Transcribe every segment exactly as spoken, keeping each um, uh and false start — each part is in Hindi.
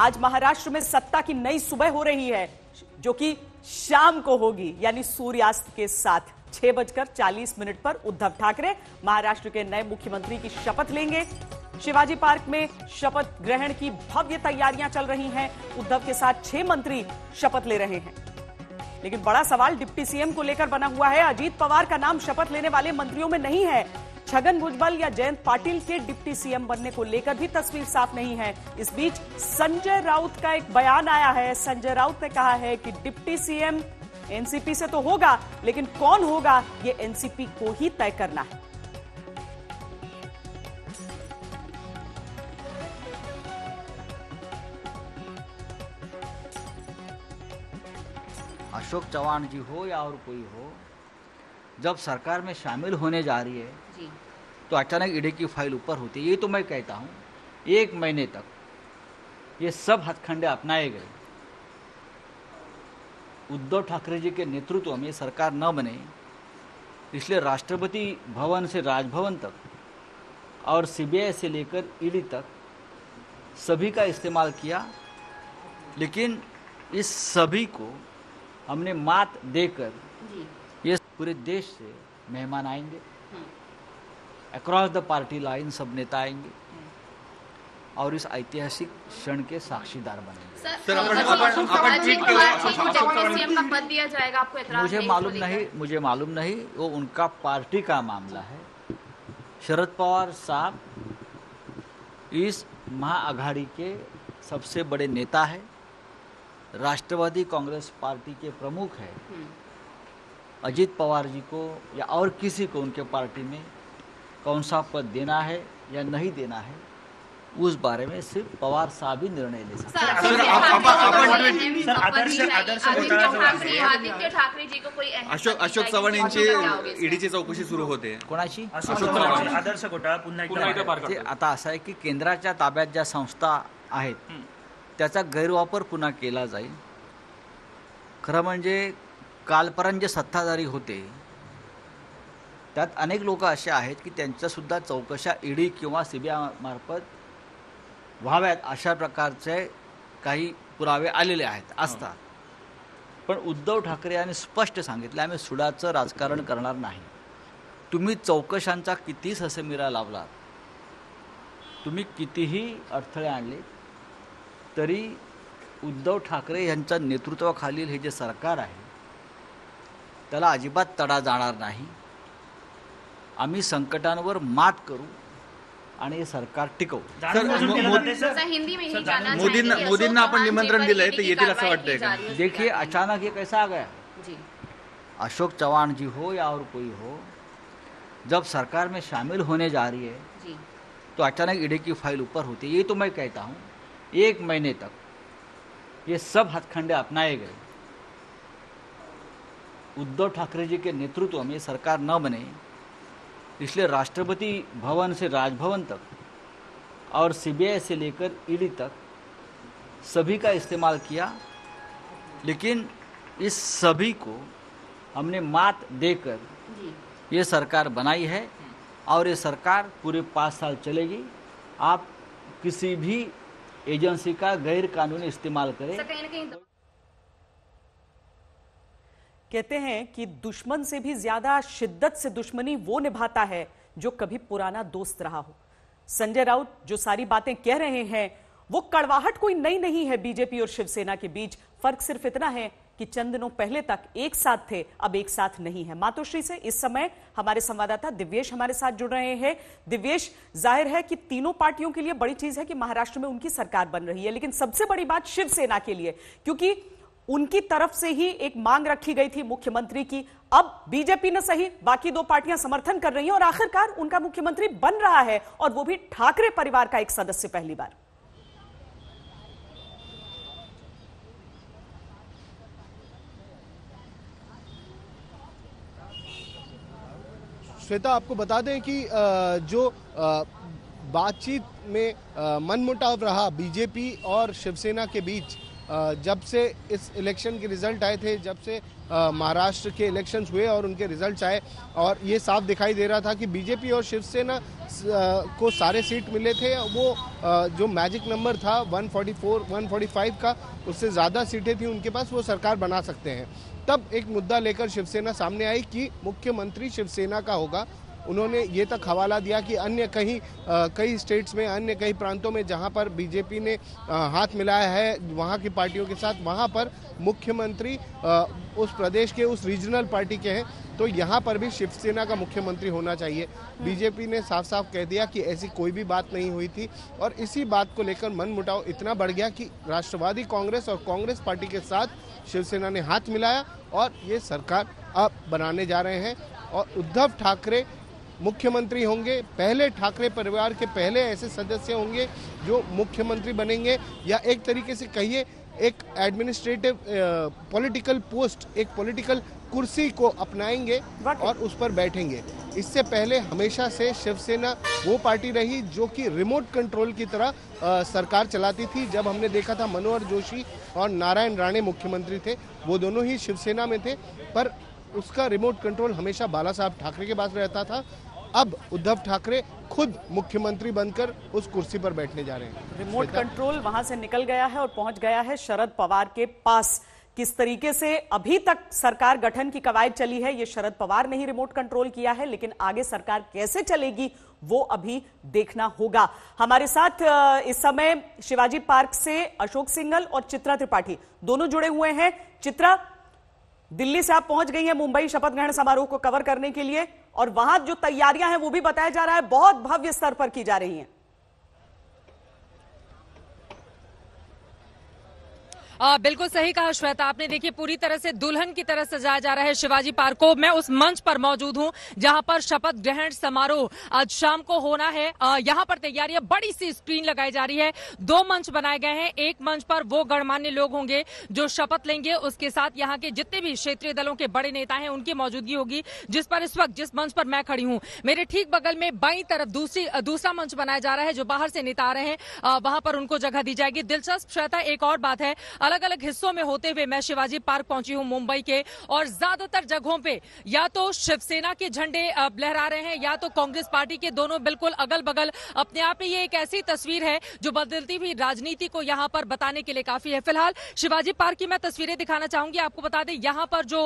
आज महाराष्ट्र में सत्ता की नई सुबह हो रही है जो कि शाम को होगी, यानी सूर्यास्त के साथ। छह बजकर चालीस मिनट पर उद्धव ठाकरे महाराष्ट्र के नए मुख्यमंत्री की शपथ लेंगे। शिवाजी पार्क में शपथ ग्रहण की भव्य तैयारियां चल रही हैं। उद्धव के साथ छह मंत्री शपथ ले रहे हैं, लेकिन बड़ा सवाल डिप्टी सीएम को लेकर बना हुआ है। अजीत पवार का नाम शपथ लेने वाले मंत्रियों में नहीं है। छगन भूजबल या जयंत पाटिल के डिप्टी सीएम बनने को लेकर भी तस्वीर साफ नहीं है। इस बीच संजय राउत का एक बयान आया है। संजय राउत ने कहा है कि डिप्टी सीएम एनसीपी से तो होगा, लेकिन कौन होगा ये एनसीपी को ही तय करना है। अशोक चौहान जी हो या और कोई हो, जब सरकार में शामिल होने जा रही है जी। तो अचानक ईडी की फाइल ऊपर होती है। ये तो मैं कहता हूँ एक महीने तक ये सब हथखंडे अपनाए गए। उद्धव ठाकरे जी के नेतृत्व में सरकार न बने, इसलिए राष्ट्रपति भवन से राजभवन तक और सीबीआई से लेकर ईडी तक सभी का इस्तेमाल किया, लेकिन इस सभी को हमने मात देकर ये पूरे देश से मेहमान आएंगे, अक्रॉस द पार्टी लाइन सब नेता आएंगे और इस ऐतिहासिक क्षण के साक्षीदार बनेंगे। मुझे मालूम नहीं मुझे मालूम नहीं वो उनका पार्टी का मामला है। शरद पवार साहब इस महाअघाड़ी के सबसे बड़े नेता है, राष्ट्रवादी कांग्रेस पार्टी के प्रमुख है। अजीत पवार जी को या और किसी को उनके पार्टी में कौन सा पद देना है या नहीं देना है उस बारे में सिर्फ पवार साहब ही निर्णय ले सकते हैं। आदित्य ठाकरे जी को कोई अशोक अशोक चव्हाण यांची ईडीची चौकशी सुरू होते कोणाची आदर्श घोटाळा पुन्हा एकदा आता असं आहे की केंद्राच्या ताब्यात ज्या संस्था आहेत त्याचा गैरवापर पुन्हा केला जाईल। खरं म्हणजे कालपर्यंत जे सत्ताधारी होते त्यात अनेक लोक असे आहेत की त्यांच्यासुद्धा चौकशा ईडी किंवा सीबीआय मार्फत व्हाव्यात अशा प्रकारचे काही पुरावे आलेले आहेत असतात, पण उद्धव ठाकरे यांनी स्पष्ट सांगितलं आम्ही सुडाचं राजकारण करणार नाही। तुम्ही चौकशांचा किती ससेमिरा लावलात, तुम्ही कितीही अडथळे आणले तरी उद्धव ठाकरे यांच्या नेतृत्वाखालील हे जे सरकार आहे त्याला अजिबात तडा जाणार नाही। आम्ही संकटांवर मात करू आणि हे सरकार टिकवू। मोदींना आपण निमंत्रण दिलंय तर येतील असं वाटतंय का? देखिए अचानक ये कैसा आ गया जी। अशोक चौहान जी हो या और कोई हो, जब सरकार में शामिल होने जा रही है जी। तो अचानक ईडी की फाइल ऊपर होती है। ये तो मैं कहता हूँ एक महीने तक ये सब हथखंडे अपनाए गए। उद्धव ठाकरे जी के नेतृत्व में सरकार न बने, इसलिए राष्ट्रपति भवन से राजभवन तक और सीबीआई से लेकर ईडी तक सभी का इस्तेमाल किया, लेकिन इस सभी को हमने मात देकर ये सरकार बनाई है और ये सरकार पूरे पाँच साल चलेगी। आप किसी भी एजेंसी का गैर कानूनी इस्तेमाल करें। कहते हैं कि दुश्मन से भी ज्यादा शिद्दत से दुश्मनी वो निभाता है जो कभी पुराना दोस्त रहा हो। संजय राउत जो सारी बातें कह रहे हैं वो कड़वाहट कोई नई नहीं है। बीजेपी और शिवसेना के बीच फर्क सिर्फ इतना है कि चंद दिनों पहले तक एक साथ थे, अब एक साथ नहीं है। मातोश्री से इस समय हमारे संवाददाता दिव्येश हमारे साथ जुड़ रहे हैं। दिव्येश, जाहिर है कि तीनों पार्टियों के लिए बड़ी चीज है कि महाराष्ट्र में उनकी सरकार बन रही है, लेकिन सबसे बड़ी बात शिवसेना के लिए, क्योंकि उनकी तरफ से ही एक मांग रखी गई थी मुख्यमंत्री की। अब बीजेपी न सही बाकी दो पार्टियां समर्थन कर रही हैं और आखिरकार उनका मुख्यमंत्री बन रहा है, और वो भी ठाकरे परिवार का एक सदस्य पहली बार। श्वेता, आपको बता दें कि जो बातचीत में मनमुटाव रहा बीजेपी और शिवसेना के बीच जब से इस इलेक्शन के रिजल्ट आए थे, जब से महाराष्ट्र के इलेक्शंस हुए और उनके रिजल्ट आए और ये साफ दिखाई दे रहा था कि बीजेपी और शिवसेना को सारे सीट मिले थे, वो जो मैजिक नंबर था एक सौ चौवालीस, एक सौ पैंतालीस का, उससे ज़्यादा सीटें थी उनके पास, वो सरकार बना सकते हैं। तब एक मुद्दा लेकर शिवसेना सामने आई कि मुख्यमंत्री शिवसेना का होगा। उन्होंने ये तक हवाला दिया कि अन्य कहीं कई स्टेट्स में, अन्य कई प्रांतों में जहां पर बीजेपी ने आ, हाथ मिलाया है वहां की पार्टियों के साथ, वहां पर मुख्यमंत्री आ, उस प्रदेश के, उस रीजनल पार्टी के हैं, तो यहाँ पर भी शिवसेना का मुख्यमंत्री होना चाहिए। बीजेपी ने साफ साफ कह दिया कि ऐसी कोई भी बात नहीं हुई थी और इसी बात को लेकर मनमुटाव इतना बढ़ गया कि राष्ट्रवादी कांग्रेस और कांग्रेस पार्टी के साथ शिवसेना ने हाथ मिलाया और ये सरकार अब बनाने जा रहे हैं और उद्धव ठाकरे मुख्यमंत्री होंगे। पहले ठाकरे परिवार के पहले ऐसे सदस्य होंगे जो मुख्यमंत्री बनेंगे, या एक तरीके से कहिए एक एडमिनिस्ट्रेटिव पॉलिटिकल पोस्ट, एक पॉलिटिकल कुर्सी को अपनाएंगे और उस पर बैठेंगे। इससे पहले हमेशा से शिवसेना वो पार्टी रही जो कि रिमोट कंट्रोल की तरह आ, सरकार चलाती थी। जब हमने देखा था मनोहर जोशी और नारायण राणे मुख्यमंत्री थे, वो दोनों ही शिवसेना में थे, पर उसका रिमोट कंट्रोल हमेशा बालासाहेब ठाकरे के पास रहता था। अब उद्धव ठाकरे खुद मुख्यमंत्री बनकर उस कुर्सी पर बैठने जा रहे हैं। रिमोट कंट्रोल वहां से निकल गया है और पहुंच गया है शरद पवार के पास। किस तरीके से अभी तक सरकार गठन की कवायद चली है, ये शरद पवार ने ही रिमोट कंट्रोल किया है, लेकिन आगे सरकार कैसे चलेगी वो अभी देखना होगा। हमारे साथ इस समय शिवाजी पार्क से अशोक सिंघल और चित्रा त्रिपाठी दोनों जुड़े हुए हैं। चित्रा, दिल्ली से आप पहुंच गई हैं मुंबई शपथ ग्रहण समारोह को कवर करने के लिए, और वहां जो तैयारियां हैं वो भी बताया जा रहा है बहुत भव्य स्तर पर की जा रही हैं। आ, बिल्कुल सही कहा श्वेता आपने। देखिए, पूरी तरह से दुल्हन की तरह सजाया जा रहा है शिवाजी पार्क को। मैं उस मंच पर मौजूद हूं जहां पर शपथ ग्रहण समारोह आज शाम को होना है। यहां पर तैयारियां, बड़ी सी स्क्रीन लगाई जा रही है, दो मंच बनाए गए हैं। एक मंच पर वो गणमान्य लोग होंगे जो शपथ लेंगे, उसके साथ यहाँ के जितने भी क्षेत्रीय दलों के बड़े नेता हैं उनकी मौजूदगी होगी, जिस पर इस वक्त जिस मंच पर मैं खड़ी हूँ मेरे ठीक बगल में बाईं तरफ दूसरी दूसरा मंच बनाया जा रहा है, जो बाहर से नेता आ रहे हैं वहां पर उनको जगह दी जाएगी। दिलचस्प श्वेता, एक और बात है, अलग अलग हिस्सों में होते हुए मैं शिवाजी पार्क पहुंची हूं मुंबई के, और ज्यादातर जगहों पे या तो शिवसेना के झंडे लहरा रहे हैं या तो कांग्रेस पार्टी के, दोनों बिल्कुल अगल बगल। अपने आप में ये एक ऐसी तस्वीर है जो बदलती हुई राजनीति को यहां पर बताने के लिए काफी है। फिलहाल शिवाजी पार्क की मैं तस्वीरें दिखाना चाहूंगी। आपको बता दें, यहाँ पर जो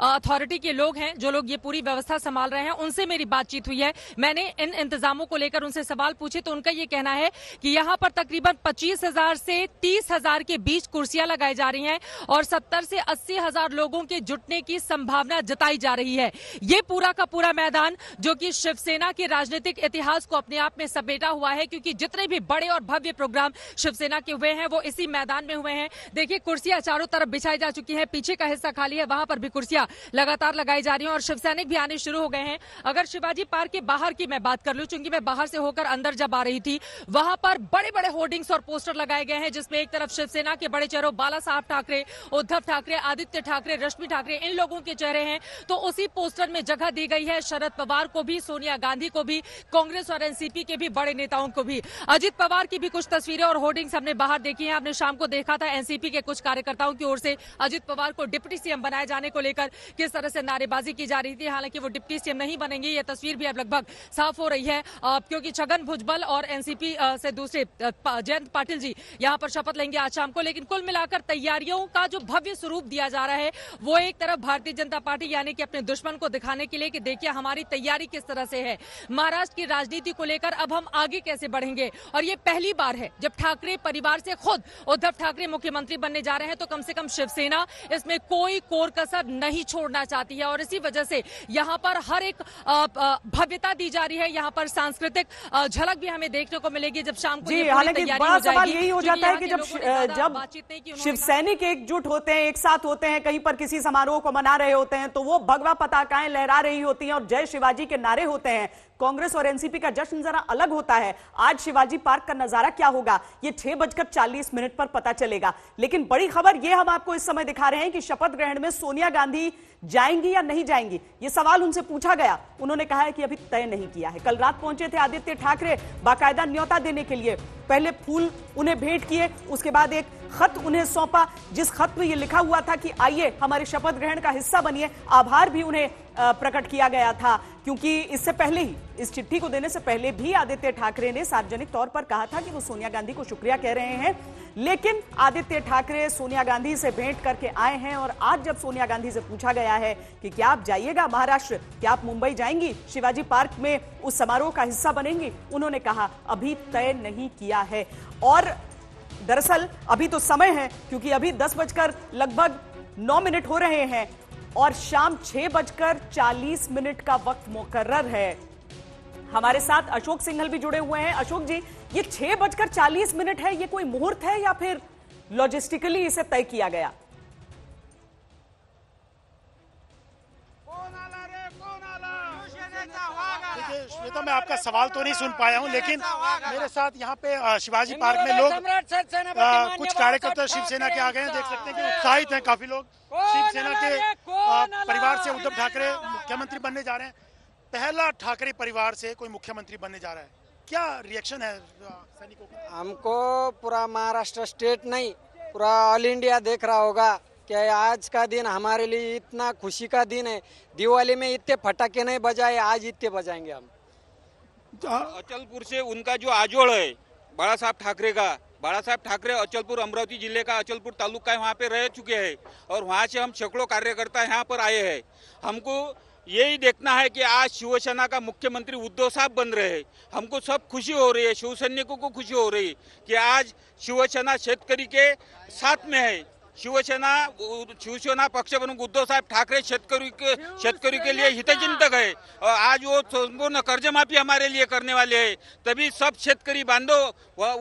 अथॉरिटी के लोग हैं, जो लोग ये पूरी व्यवस्था संभाल रहे हैं, उनसे मेरी बातचीत हुई है। मैंने इन इंतजामों को लेकर उनसे सवाल पूछे तो उनका ये कहना है कि यहाँ पर तकरीबन पच्चीस हजार से तीस हजार के बीच कुर्सी लगाई जा रही हैं और सत्तर से अस्सी हजार लोगों के जुटने की संभावना जताई जा रही है। यह पूरा का पूरा मैदान जो कि शिवसेना के राजनीतिक इतिहास को अपने आप में समेटा हुआ है, क्योंकि जितने भी बड़े और भव्य प्रोग्राम शिवसेना के हुए हैं वो इसी मैदान में हुए हैं। देखिए, कुर्सियां चारों तरफ बिछाई जा चुकी हैं, पीछे का हिस्सा खाली है, वहां पर भी कुर्सियां लगातार लगाई जा रही हैं और शिवसैनिक भी आने शुरू हो गए हैं। अगर शिवाजी पार्क के बाहर की मैं बात कर लूं, चूंकि मैं बाहर से होकर अंदर जब आ रही थी, वहां पर बड़े बड़े होर्डिंग्स और पोस्टर लगाए गए हैं, जिसमें एक तरफ शिवसेना के बड़े चेहरों बालासाहेब ठाकरे, उद्धव ठाकरे, आदित्य ठाकरे, रश्मि ठाकरे, इन लोगों के चेहरे हैं, तो उसी पोस्टर में जगह दी गई है शरद पवार को भी, सोनिया गांधी को भी, कांग्रेस और एनसीपी के भी बड़े नेताओं को भी। अजीत पवार की भी कुछ तस्वीरें और होर्डिंग्स हमने बाहर देखी हैं। आपने शाम को देखा था एनसीपी के कुछ कार्यकर्ताओं की ओर से अजीत पवार को डिप्टी सीएम बनाए जाने को लेकर किस तरह से नारेबाजी की जा रही थी। हालांकि वो डिप्टी सीएम नहीं बनेंगे, ये तस्वीर भी अब लगभग साफ हो रही है, क्योंकि छगन भूजबल और एनसीपी से दूसरे जयंत पाटिल जी यहाँ पर शपथ लेंगे आज शाम को। लेकिन कुल मिलाकर तैयारियों का जो भव्य स्वरूप दिया जा रहा है वो एक तरफ भारतीय जनता पार्टी यानी कि अपने दुश्मन को दिखाने के लिए कि देखिए हमारी तैयारी किस तरह से है, महाराष्ट्र की राजनीति को लेकर अब हम आगे कैसे बढ़ेंगे। और ये पहली बार है जब ठाकरे परिवार से खुद उद्धव ठाकरे मुख्यमंत्री बनने जा रहे हैं, तो कम से कम शिवसेना इसमें कोई कोर कसर नहीं छोड़ना चाहती है और इसी वजह से यहाँ पर हर एक भव्यता दी जा रही है। यहाँ पर सांस्कृतिक झलक भी हमें देखने को मिलेगी जब शाम को। यही हो जाता है कि जब जब शिवसैनिक एकजुट होते हैं, एक साथ होते हैं, कहीं पर किसी समारोह को मना रहे होते हैं, तो वो भगवा पताकाएं लहरा रही होती हैं और जय शिवाजी के नारे होते हैं, कांग्रेस और एनसीपी का जश्न जरा अलग होता है। आज शिवाजी पार्क का नजारा क्या होगा ये छह बजकर चालीस मिनट पर पता चलेगा। लेकिन बड़ी खबर ये हम आपको इस समय दिखा रहे हैं कि शपथ ग्रहण में सोनिया गांधी जाएंगी या नहीं जाएंगी, ये सवाल उनसे पूछा गया। उन्होंने कहा है कि अभी तय नहीं किया है। कल रात पहुंचे थे आदित्य ठाकरे बाकायदा न्योता देने के लिए। पहले फूल उन्हें भेंट किए, उसके बाद एक खत उन्हें सौंपा जिस खत में ये लिखा हुआ था कि आइए हमारे शपथ ग्रहण का हिस्सा बनिए। आभार भी उन्हें प्रकट किया गया था क्योंकि इससे पहले ही, इस चिट्ठी को देने से पहले भी आदित्य ठाकरे ने सार्वजनिक तौर पर कहा था कि वो सोनिया गांधी को शुक्रिया कह रहे हैं। लेकिन आदित्य ठाकरे सोनिया गांधी से भेंट करके आए हैं और आज जब सोनिया गांधी से पूछा गया है कि क्या आप जाइएगा महाराष्ट्र, क्या आप मुंबई जाएंगी, शिवाजी पार्क में उस समारोह का हिस्सा बनेंगी, उन्होंने कहा अभी तय नहीं किया है। और दरअसल अभी तो समय है क्योंकि अभी दस बजकर लगभग नौ मिनट हो रहे हैं और शाम छह बजकर चालीस मिनट का वक्त मुकर्रर है। हमारे साथ अशोक सिंघल भी जुड़े हुए हैं। अशोक जी, ये छह बजकर चालीस मिनट है, ये कोई मुहूर्त है या फिर लॉजिस्टिकली इसे तय किया गया? श्वेता, मैं आपका सवाल तो नहीं सुन पाया हूं, लेकिन मेरे साथ यहाँ पे शिवाजी पार्क में लोग, कुछ कार्यकर्ता शिवसेना के आ गए हैं। देख सकते हैं कि उत्साहित हैं काफी लोग। शिवसेना के परिवार से उद्धव ठाकरे मुख्यमंत्री बनने जा रहे हैं। पहला ठाकरे परिवार से कोई मुख्यमंत्री बनने जा रहा है, क्या रिएक्शन है सैनिकों का? हमको पूरा महाराष्ट्र स्टेट नहीं, पूरा ऑल इंडिया देख रहा होगा क्या आज का दिन हमारे लिए इतना खुशी का दिन है। दिवाली में इतने फटाके नहीं बजाए, आज इतने बजाएंगे हम। अचलपुर से उनका जो आजोड़ है बालासाहेब ठाकरे का, बालासाहेब ठाकरे अचलपुर अमरावती जिले का अचलपुर तालुका है, वहाँ पे रह चुके हैं और वहाँ से हम सैकड़ों कार्यकर्ता यहाँ पर आए हैं। हमको यही देखना है कि आज शिवसेना का मुख्यमंत्री उद्धव साहब बन रहे हैं। हमको सब खुशी हो रही है, शिव सैनिकों को खुशी हो रही है कि आज शिवसेना शेतकरी के साथ में है। शिवसेना शिवसेना पक्ष प्रमुख उद्धव साहब ठाकरे शेतकरी के शेतकरी के लिए हितचिंतक है और आज वो संपूर्ण कर्जमाफी हमारे लिए करने वाले हैं। तभी सब शेतकरी बांधो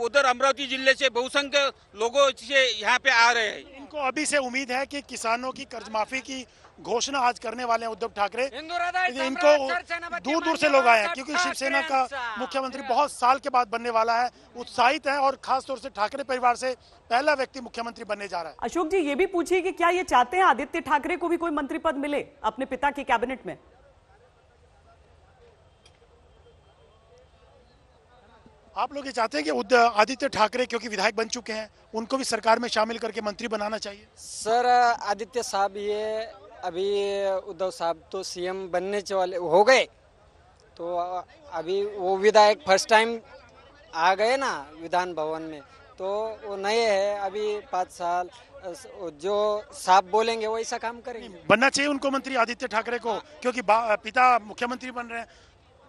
उधर अमरावती जिले से बहुसंख्य लोगों से यहाँ पे आ रहे हैं। इनको अभी से उम्मीद है कि किसानों की कर्जमाफी की घोषणा आज करने वाले हैं उद्धव ठाकरे। इनको दूर दूर से लोग आए हैं क्योंकि शिवसेना का मुख्यमंत्री बहुत साल के बाद बनने वाला है। उत्साहित है और खासतौर से ठाकरे परिवार से पहला व्यक्ति मुख्यमंत्री बनने जा रहा है। अशोक जी, ये भी पूछिए कि क्या ये चाहते हैं आदित्य ठाकरे को भी कोई मंत्री पद मिले अपने पिता के कैबिनेट में? आप लोग ये चाहते हैं कि आदित्य ठाकरे क्योंकि विधायक बन चुके हैं, उनको भी सरकार में शामिल करके मंत्री बनाना चाहिए? सर, आदित्य साहब ये अभी उद्धव साहब तो सीएम बनने वाले हो गए, तो अभी वो विधायक फर्स्ट टाइम आ गए ना विधान भवन में, तो वो नए है अभी पाँच साल, जो साहब बोलेंगे वैसा काम करेंगे। बनना चाहिए उनको मंत्री आदित्य ठाकरे को क्योंकि पिता मुख्यमंत्री बन रहे हैं।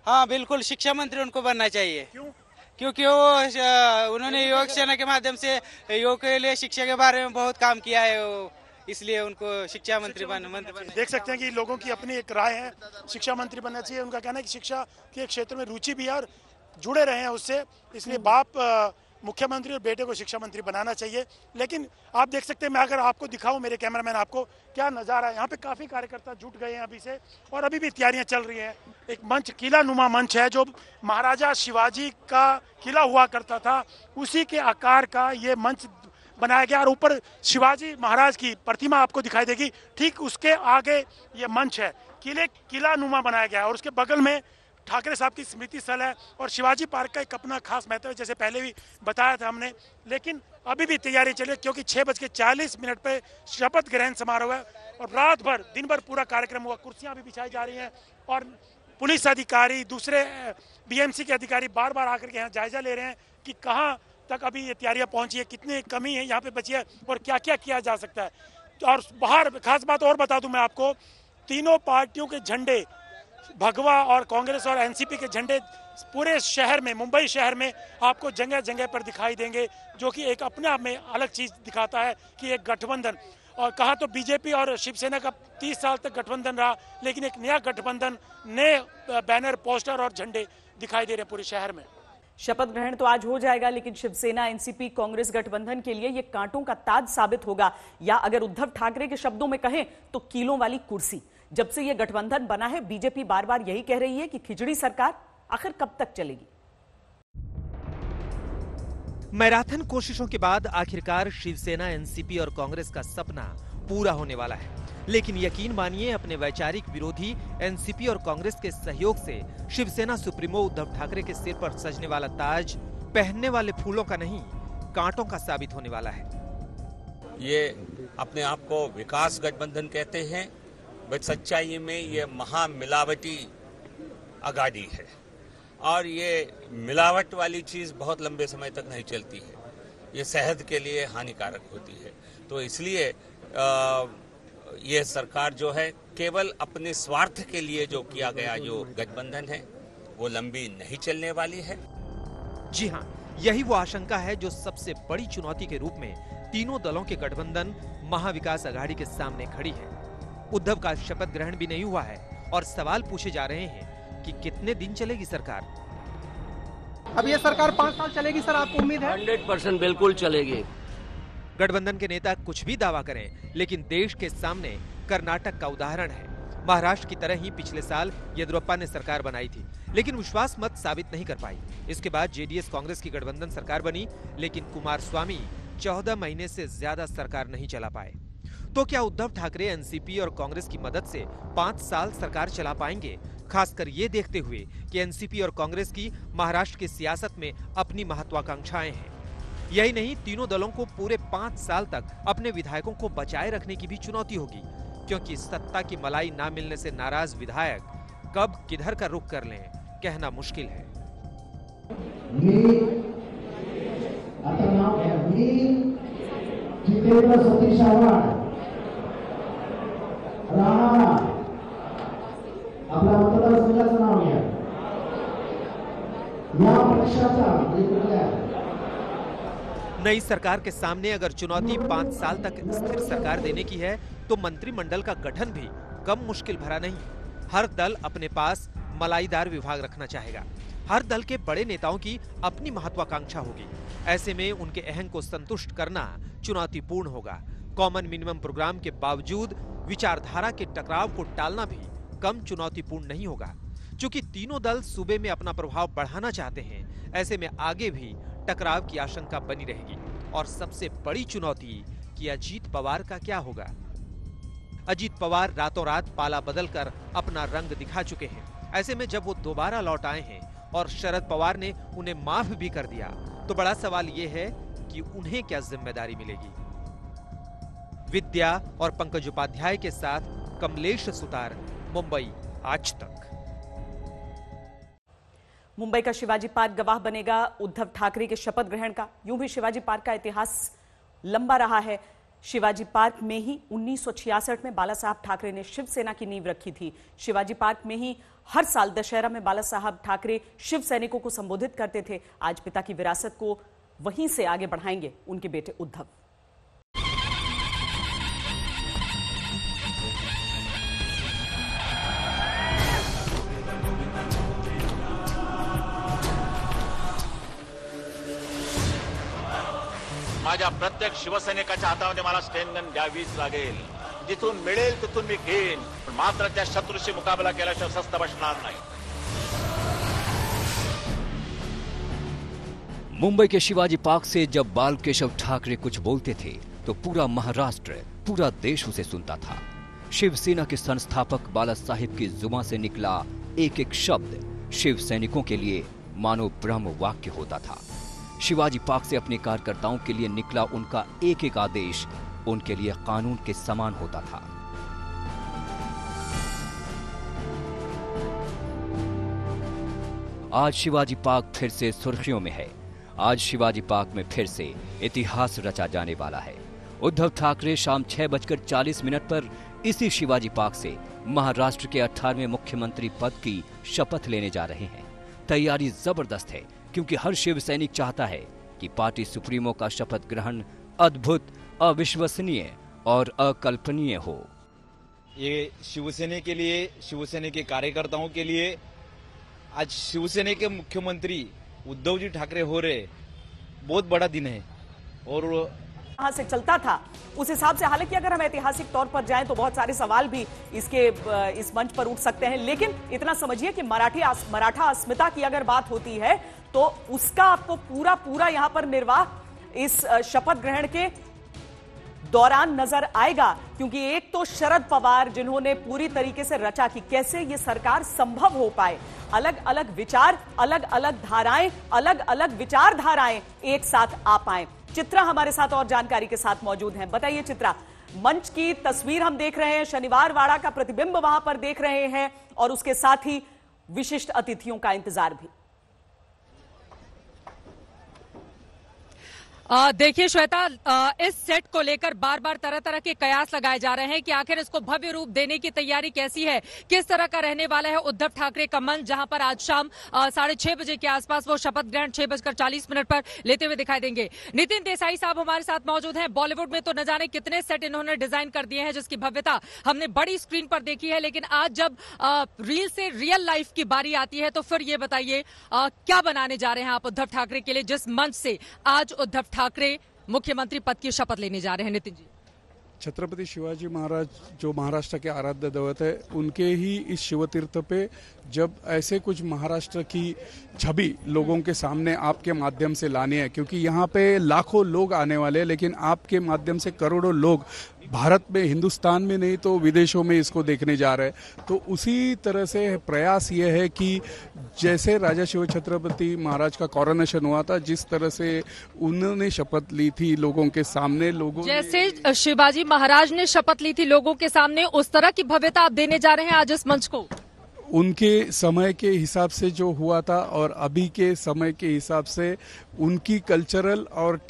हाँ बिल्कुल, शिक्षा मंत्री उनको बनना चाहिए। क्यों? क्योंकि वो उन्होंने योग सेना के माध्यम से योग के लिए शिक्षा के बारे में बहुत काम किया है, इसलिए उनको शिक्षा मंत्री बनना मंत्री देख सकते हैं कि लोगों की अपनी एक राय है, शिक्षा मंत्री बनना चाहिए। उनका कहना है कि शिक्षा के क्षेत्र में रुचि भी है और जुड़े रहे हैं उससे, इसलिए बाप मुख्यमंत्री और बेटे को शिक्षा मंत्री बनाना चाहिए। लेकिन आप देख सकते हैं, मैं अगर आपको दिखाऊं मेरे कैमरामैन आपको, क्या नज़ारा है। यहाँ पे काफ़ी कार्यकर्ता जुट गए हैं अभी से और अभी भी तैयारियां चल रही हैं। एक मंच, किला नुमा मंच है जो महाराजा शिवाजी का किला हुआ करता था, उसी के आकार का ये मंच बनाया गया और ऊपर शिवाजी महाराज की प्रतिमा आपको दिखाई देगी। ठीक उसके आगे ये मंच है, किले किला नुमा बनाया गया और उसके बगल में ठाकरे साहब की स्मृति स्थल है और शिवाजी पार्क का एक अपना खास महत्व है, जैसे पहले भी बताया था हमने। लेकिन अभी भी तैयारी चल रही है क्योंकि छः बज के चालीस मिनट पर शपथ ग्रहण समारोह है और रात भर दिन भर पूरा कार्यक्रम हुआ। कुर्सियां भी बिछाई जा रही हैं और पुलिस अधिकारी, दूसरे बीएमसी के अधिकारी बार बार आकर के यहाँ जायजा ले रहे हैं कि कहाँ तक अभी ये तैयारियाँ पहुँची है, कितनी कमी है यहाँ पर बची है और क्या क्या किया जा सकता है। और बाहर खास बात और बता दूँ मैं आपको, तीनों पार्टियों के झंडे, भगवा और कांग्रेस और एनसीपी के झंडे पूरे शहर में, मुंबई शहर में आपको जगह जगह पर दिखाई देंगे, जो कि एक अपने आप में अलग चीज़ दिखाता है कि एक गठबंधन। और कहा तो बीजेपी और शिवसेना का तीस साल तक गठबंधन रहा, लेकिन एक नया गठबंधन, नए बैनर, पोस्टर और झंडे दिखाई दे रहे हैं पूरे शहर में। शपथ ग्रहण तो आज हो जाएगा लेकिन शिवसेना एनसीपी कांग्रेस गठबंधन के लिए ये कांटों का ताज साबित होगा, या अगर उद्धव ठाकरे के शब्दों में कहें तो कीलों वाली कुर्सी। जब से ये गठबंधन बना है बीजेपी बार बार यही कह रही है कि खिचड़ी सरकार, आखिर कब तक चलेगी? मैराथन कोशिशों के बाद आखिरकार शिवसेना, एनसीपी और कांग्रेस का सपना पूरा होने वाला है, लेकिन यकीन मानिए अपने वैचारिक विरोधी एनसीपी और कांग्रेस के सहयोग से शिवसेना सुप्रीमो उद्धव ठाकरे के सिर पर सजने वाला ताज पहनने वाले फूलों का नहीं, कांटों का साबित होने वाला है। ये अपने आप को विकास गठबंधन कहते हैं, बट सच्चाई में ये महामिलावटी आघाड़ी है और ये मिलावट वाली चीज बहुत लंबे समय तक नहीं चलती है, ये सेहत के लिए हानिकारक होती है। तो इसलिए आ, ये सरकार जो है केवल अपने स्वार्थ के लिए जो किया गया जो गठबंधन है वो लंबी नहीं चलने वाली है। जी हाँ, यही वो आशंका है जो सबसे बड़ी चुनौती के रूप में तीनों दलों के गठबंधन महाविकास आघाड़ी के सामने खड़ी है। उद्धव का शपथ ग्रहण भी नहीं हुआ है और सवाल पूछे जा रहे हैं कि कितने दिन चलेगी सरकार। अब ये सरकार पाँच साल चलेगी सर, आपको उम्मीद है? हंड्रेड परसेंट बिल्कुल चलेगी। गठबंधन के नेता कुछ भी दावा करें, लेकिन देश के सामने कर्नाटक का उदाहरण है। महाराष्ट्र की तरह ही पिछले साल येदियुरप्पा ने सरकार बनाई थी, लेकिन विश्वास मत साबित नहीं कर पाई। इसके बाद जेडीएस कांग्रेस की गठबंधन सरकार बनी, लेकिन कुमार स्वामी चौदह महीने से ज्यादा सरकार नहीं चला पाए। तो क्या उद्धव ठाकरे एनसीपी और कांग्रेस की मदद से पाँच साल सरकार चला पाएंगे, खासकर ये देखते हुए कि एनसीपी और कांग्रेस की महाराष्ट्र की सियासत में अपनी महत्वाकांक्षाएं हैं। यही नहीं, तीनों दलों को पूरे पाँच साल तक अपने विधायकों को बचाए रखने की भी चुनौती होगी, क्योंकि सत्ता की मलाई ना मिलने से नाराज विधायक कब किधर का रुख कर लें, कहना मुश्किल है। नई सरकार के सामने अगर चुनौती पाँच साल तक स्थिर सरकार देने की है तो मंत्रिमंडल का गठन भी कम मुश्किल भरा नहीं। हर दल अपने पास मलाईदार विभाग रखना चाहेगा। हर दल के बड़े नेताओं की अपनी महत्वाकांक्षा होगी। ऐसे में उनके अहम को संतुष्ट करना चुनौतीपूर्ण होगा। कॉमन मिनिमम प्रोग्राम के बावजूद विचारधारा के टकराव को टालना भी कम चुनौतीपूर्ण नहीं होगा। चूँकि तीनों दल सूबे में अपना प्रभाव बढ़ाना चाहते हैं, ऐसे में आगे भी टकराव की आशंका बनी रहेगी। और सबसे बड़ी चुनौती कि अजीत पवार का क्या होगा। अजीत पवार रातों रात पाला बदल कर अपना रंग दिखा चुके हैं। ऐसे में जब वो दोबारा लौट आए हैं और शरद पवार ने उन्हें माफ भी कर दिया, तो बड़ा सवाल ये है कि उन्हें क्या जिम्मेदारी मिलेगी। विद्या और पंकज उपाध्याय के साथ कमलेश सुतार, मुंबई, आज तक। मुंबई का शिवाजी पार्क गवाह बनेगा उद्धव ठाकरे के शपथ ग्रहण का। यूं भी शिवाजी पार्क का इतिहास लंबा रहा है। शिवाजी पार्क में ही उन्नीस सौ छियासठ में बाला साहब ठाकरे ने शिवसेना की नींव रखी थी। शिवाजी पार्क में ही हर साल दशहरा में बाला साहब ठाकरे शिव सैनिकों को संबोधित करते थे। आज पिता की विरासत को वहीं से आगे बढ़ाएंगे उनके बेटे उद्धव। माझ्या प्रत्येक शिवसैनिकाच्या हातामध्ये मला स्टेनगन द्यावीच लागेल। जिथून मिळेल तिथून मी घेईन, पण मात्र त्या शत्रूशी मुकाबला केल्याशिवाय स्वस्थ बसणार नाही। मुंबई के शिवाजी पार्क से जब बाल केशव ठाकरे कुछ बोलते थे तो पूरा महाराष्ट्र, पूरा देश उसे सुनता था। शिवसेना के संस्थापक बाला साहिब की जुबान से निकला एक एक शब्द शिव सैनिकों के लिए मानो ब्रह्म वाक्य होता था। शिवाजी पार्क से अपने कार्यकर्ताओं के लिए निकला उनका एक एक आदेश उनके लिए कानून के समान होता था। आज शिवाजी पार्क फिर से सुर्खियों में है। आज शिवाजी पार्क में फिर से इतिहास रचा जाने वाला है। उद्धव ठाकरे शाम छह बजकर चालीस मिनट पर इसी शिवाजी पार्क से महाराष्ट्र के अठारहवें मुख्यमंत्री पद की शपथ लेने जा रहे हैं। तैयारी जबरदस्त है, क्योंकि हर शिव सैनिक चाहता है कि पार्टी सुप्रीमो का शपथ ग्रहण अद्भुत, अविश्वसनीय और अकल्पनीय हो। ये शिवसेना के लिए, शिवसेना के कार्यकर्ताओं के लिए, आज शिवसेना के मुख्यमंत्री उद्धव जी ठाकरे हो रहे, बहुत बड़ा दिन है। और कहां से चलता था उस हिसाब से। हालांकि अगर हम ऐतिहासिक तौर पर जाएं तो बहुत सारे सवाल भी इसके इस मंच पर उठ सकते हैं, लेकिन इतना समझिए कि मराठी मराठा अस्मिता की अगर बात होती है तो उसका आपको पूरा पूरा यहां पर निर्वाह इस शपथ ग्रहण के दौरान नजर आएगा। क्योंकि एक तो शरद पवार जिन्होंने पूरी तरीके से रचा कि कैसे ये सरकार संभव हो पाए, अलग अलग विचार, अलग अलग धाराएं, अलग अलग विचारधाराएं एक साथ आ पाए। चित्रा हमारे साथ और जानकारी के साथ मौजूद हैं। बताइए चित्रा, मंच की तस्वीर हम देख रहे हैं, शनिवार वाड़ा का प्रतिबिंब वहां पर देख रहे हैं और उसके साथ ही विशिष्ट अतिथियों का इंतजार भी। देखिए श्वेता, इस सेट को लेकर बार बार तरह तरह के कयास लगाए जा रहे हैं कि आखिर इसको भव्य रूप देने की तैयारी कैसी है, किस तरह का रहने वाला है उद्धव ठाकरे का मंच, जहां पर आज शाम साढ़े छह बजे के आसपास वो शपथ ग्रहण छह बजकर चालीस मिनट पर लेते हुए दिखाई देंगे। नितिन देसाई साहब हमारे साथ मौजूद हैं। बॉलीवुड में तो न जाने कितने सेट इन्होंने डिजाइन कर दिए हैं जिसकी भव्यता हमने बड़ी स्क्रीन पर देखी है, लेकिन आज जब रील से रियल लाइफ की बारी आती है तो फिर ये बताइए क्या बनाने जा रहे हैं आप उद्धव ठाकरे के लिए, जिस मंच से आज उद्धव ठाकरे मुख्यमंत्री पद की शपथ लेने जा रहे हैं। नितिन जी, छत्रपति शिवाजी महाराज जो महाराष्ट्र के आराध्य दैवत है, उनके ही इस शिवतीर्थ पे जब ऐसे कुछ महाराष्ट्र की छवि लोगों के सामने आपके माध्यम से लानी है, क्योंकि यहाँ पे लाखों लोग आने वाले हैं, लेकिन आपके माध्यम से करोड़ों लोग भारत में, हिंदुस्तान में नहीं तो विदेशों में इसको देखने जा रहे हैं। तो उसी तरह से प्रयास ये है कि जैसे राजा शिव छत्रपति महाराज का कोरोनेशन हुआ था, जिस तरह से उन्होंने शपथ ली थी लोगों के सामने, लोगों जैसे शिवाजी महाराज ने शपथ ली थी लोगों के सामने, उस तरह की भव्यता आप देने जा रहे हैं आज इस मंच को। उनके समय के हिसाब से जो हुआ था और अभी के समय के हिसाब से उनकी कल्चरल और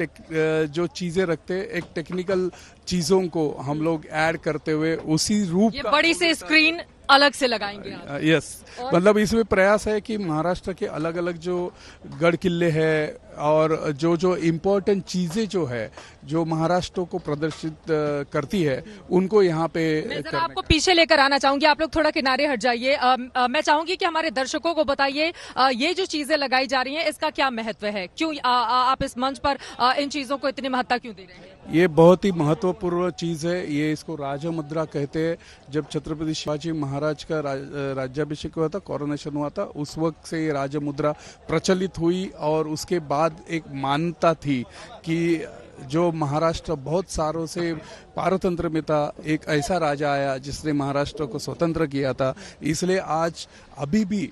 जो चीज़ें रखते हैं, एक टेक्निकल चीज़ों को हम लोग ऐड करते हुए उसी रूप ये बड़ी से स्क्रीन अलग से लगाएंगे। यस, मतलब इसमें प्रयास है कि महाराष्ट्र के अलग अलग जो गढ़ किले हैं और जो जो इम्पोर्टेंट चीजें जो है जो महाराष्ट्र को प्रदर्शित करती है उनको यहाँ पे। मैं जरा आपको पीछे लेकर आना चाहूंगी, आप लोग थोड़ा किनारे हट जाइए। मैं चाहूंगी कि हमारे दर्शकों को बताइए ये जो चीजें लगाई जा रही है इसका क्या महत्व है, क्यों आ, आ, आप इस मंच पर आ, इन चीजों को इतनी महत्ता क्यों दे रहे हैं? ये बहुत ही महत्वपूर्ण चीज है, ये इसको राजमुद्रा कहते हैं। जब छत्रपति शिवाजी महाराज का राज्याभिषेक हुआ था, कोरोनेशन हुआ था, उस वक्त से ये राजमुद्रा प्रचलित हुई और उसके बाद एक मान्यता थी कि जो महाराष्ट्र बहुत सालों से पारतंत्र में था, एक ऐसा राजा आया जिसने महाराष्ट्र को स्वतंत्र किया था, इसलिए आज अभी भी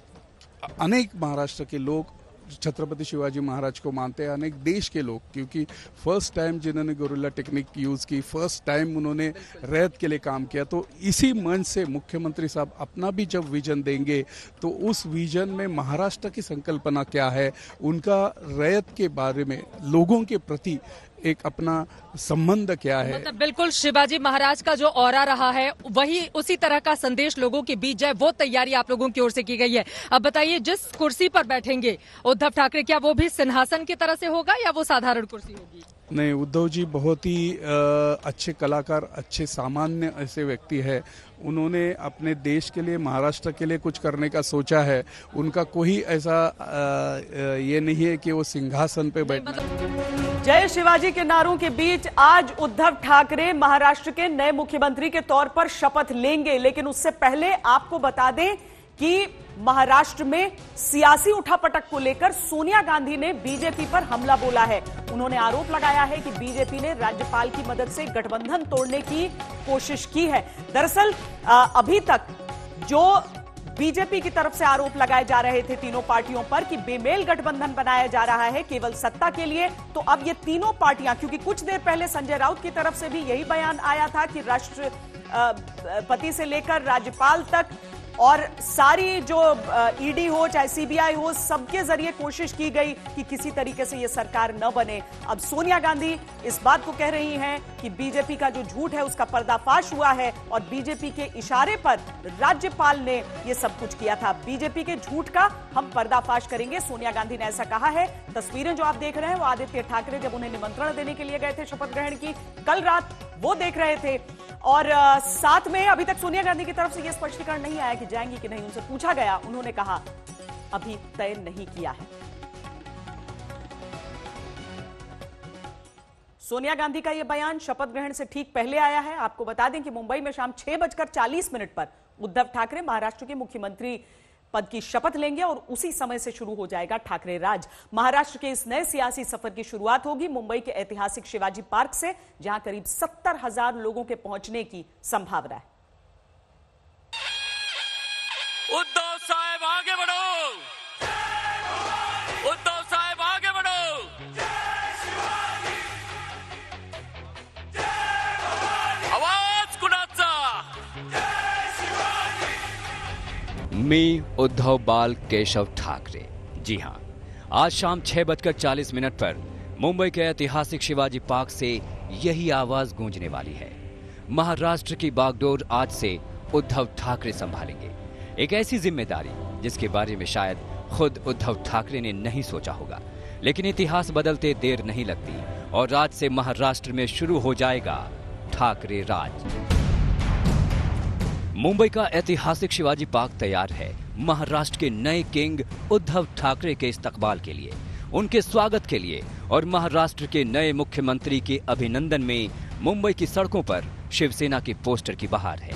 अनेक महाराष्ट्र के लोग छत्रपति शिवाजी महाराज को मानते हैं, अनेक देश के लोग, क्योंकि फर्स्ट टाइम जिन्होंने गोरिल्ला टेक्निक यूज़ की, फर्स्ट टाइम उन्होंने रैत के लिए काम किया। तो इसी मंच से मुख्यमंत्री साहब अपना भी जब विजन देंगे तो उस विजन में महाराष्ट्र की संकल्पना क्या है, उनका रैत के बारे में लोगों के प्रति एक अपना संबंध क्या है, मतलब बिल्कुल शिवाजी महाराज का जो ऑरा रहा है वही उसी तरह का संदेश लोगों के बीच जाए, वो तैयारी आप लोगों की ओर से की गई है। अब बताइए जिस कुर्सी पर बैठेंगे उद्धव ठाकरे, क्या वो भी सिंहासन की तरह से होगा या वो साधारण कुर्सी होगी? नहीं, उद्धव जी बहुत ही अच्छे कलाकार, अच्छे सामान्य ऐसे व्यक्ति है, उन्होंने अपने देश के लिए, महाराष्ट्र के लिए कुछ करने का सोचा है। उनका कोई ऐसा ये नहीं है कि वो सिंहासन पे बैठे। जय शिवाजी के नारों के बीच आज उद्धव ठाकरे महाराष्ट्र के नए मुख्यमंत्री के तौर पर शपथ लेंगे, लेकिन उससे पहले आपको बता दें कि महाराष्ट्र में सियासी उठापटक को लेकर सोनिया गांधी ने बीजेपी पर हमला बोला है। उन्होंने आरोप लगाया है कि बीजेपी ने राज्यपाल की मदद से गठबंधन तोड़ने की कोशिश की है। दरअसल अभी तक जो बीजेपी की तरफ से आरोप लगाए जा रहे थे तीनों पार्टियों पर कि बेमेल गठबंधन बनाया जा रहा है केवल सत्ता के लिए, तो अब ये तीनों पार्टियां, क्योंकि कुछ देर पहले संजय राउत की तरफ से भी यही बयान आया था कि राष्ट्रपति से लेकर राज्यपाल तक और सारी जो ईडी हो चाहे सीबीआई हो, सबके जरिए कोशिश की गई कि किसी तरीके से ये सरकार न बने। अब सोनिया गांधी इस बात को कह रही हैं कि बीजेपी का जो झूठ है उसका पर्दाफाश हुआ है और बीजेपी के इशारे पर राज्यपाल ने ये सब कुछ किया था, बीजेपी के झूठ का हम पर्दाफाश करेंगे, सोनिया गांधी ने ऐसा कहा है। तस्वीरें जो आप देख रहे हैं वो आदित्य ठाकरे जब उन्हें निमंत्रण देने के लिए गए थे शपथ ग्रहण की, कल रात वो देख रहे थे। और आ, साथ में अभी तक सोनिया गांधी की तरफ से यह स्पष्टीकरण नहीं आया कि जाएंगी कि नहीं, उनसे पूछा गया, उन्होंने कहा अभी तय नहीं किया है। सोनिया गांधी का यह बयान शपथ ग्रहण से ठीक पहले आया है। आपको बता दें कि मुंबई में शाम छह बजकर चालीस मिनट पर उद्धव ठाकरे महाराष्ट्र के मुख्यमंत्री पद की शपथ लेंगे और उसी समय से शुरू हो जाएगा ठाकरे राज। महाराष्ट्र के इस नए सियासी सफर की शुरुआत होगी मुंबई के ऐतिहासिक शिवाजी पार्क से, जहां करीब सत्तर हजार लोगों के पहुंचने की संभावना है। उद्धव साहब आगे बढ़ो, उद्धव साहब आगे बढ़ो। आवाज कुणाचा? मी उद्धव बाल केशव ठाकरे। जी हां, आज शाम छह बजकर चालीस मिनट पर मुंबई के ऐतिहासिक शिवाजी पार्क से यही आवाज गूंजने वाली है। महाराष्ट्र की बागडोर आज से उद्धव ठाकरे संभालेंगे, एक ऐसी जिम्मेदारी जिसके बारे में शायद खुद उद्धव ठाकरे ने नहीं सोचा होगा। लेकिन इतिहास बदलते देर नहीं लगती और राज से महाराष्ट्र में शुरू हो जाएगा ठाकरे राज। मुंबई का ऐतिहासिक शिवाजी पार्क तैयार है महाराष्ट्र के नए किंग उद्धव ठाकरे के इस्तकबाल के लिए, उनके स्वागत के लिए और महाराष्ट्र के नए मुख्यमंत्री के अभिनंदन में मुंबई की सड़कों पर शिवसेना के पोस्टर की बहार है।